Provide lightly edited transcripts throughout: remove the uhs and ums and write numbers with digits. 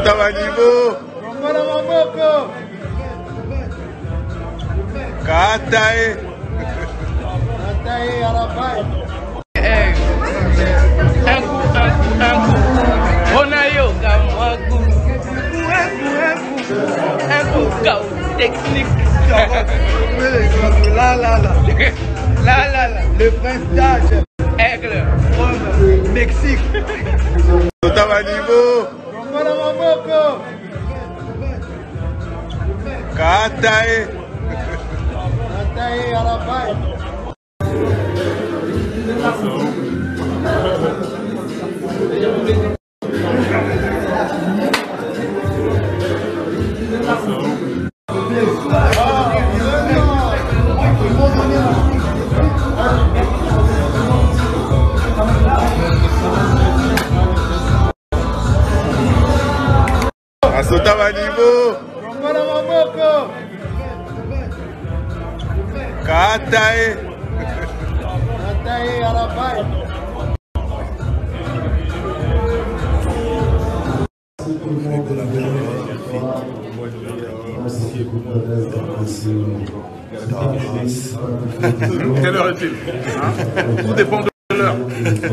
Tawanibo Moko Katae Katae Arabai Angu Onayo Gamagu Angu Gau Technique La la la La la la Le prince Aigle Mexique Tawanibo Katae Katae Arabai Asotavanibo Katae Katae Arabai Quelle heure est-il? Tout dépend de l'heure. Le maître.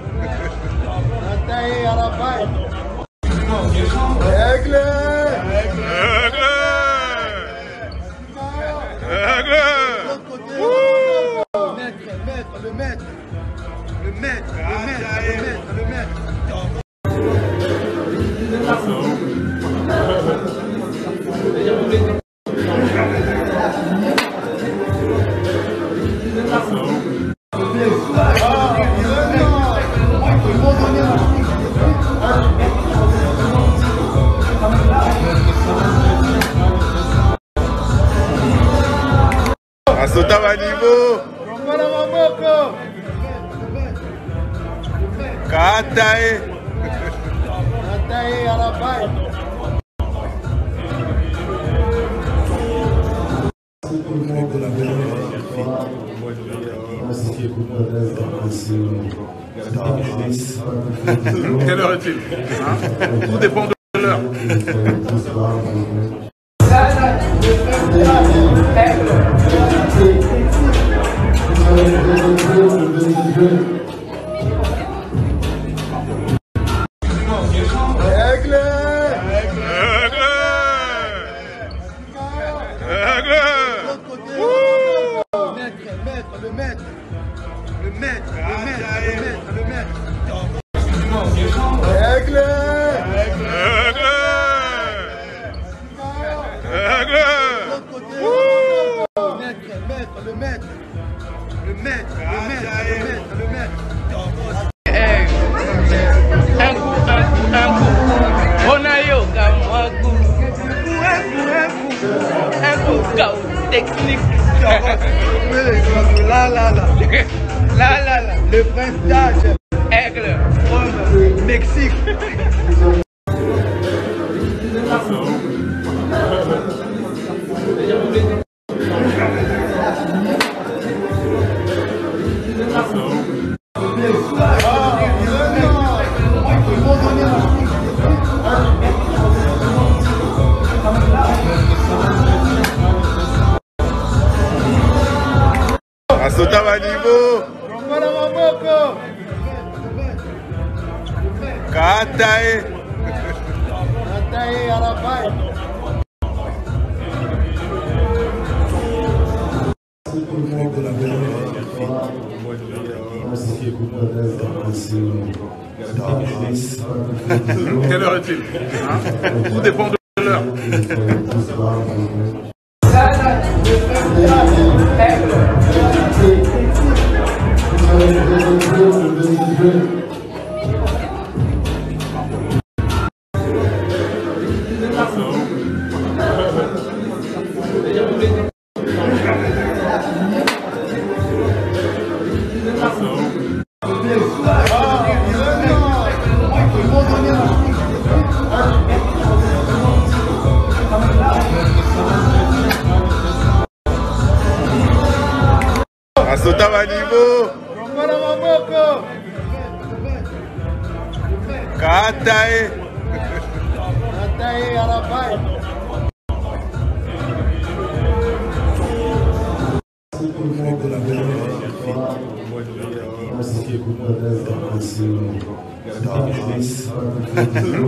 Katae Arabai Le maître. Tawanibo Moko Katae Katae Arabai Quelle heure est-il? Tout dépend de l'heure. La la la, le prince d'âge, aigle, homme, Mexique. Tawanibo Moko Katae Katae Arabai Quelle heure est-il? Tout dépend de l'heure.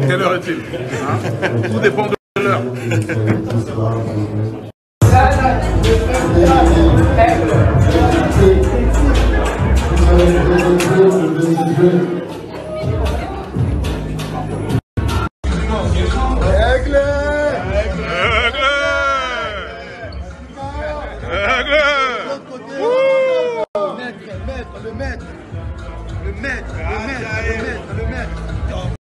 Quelle heure est-il? Tout dépend de l'heure. Le maître, le maître, le maître, le maître, le maître.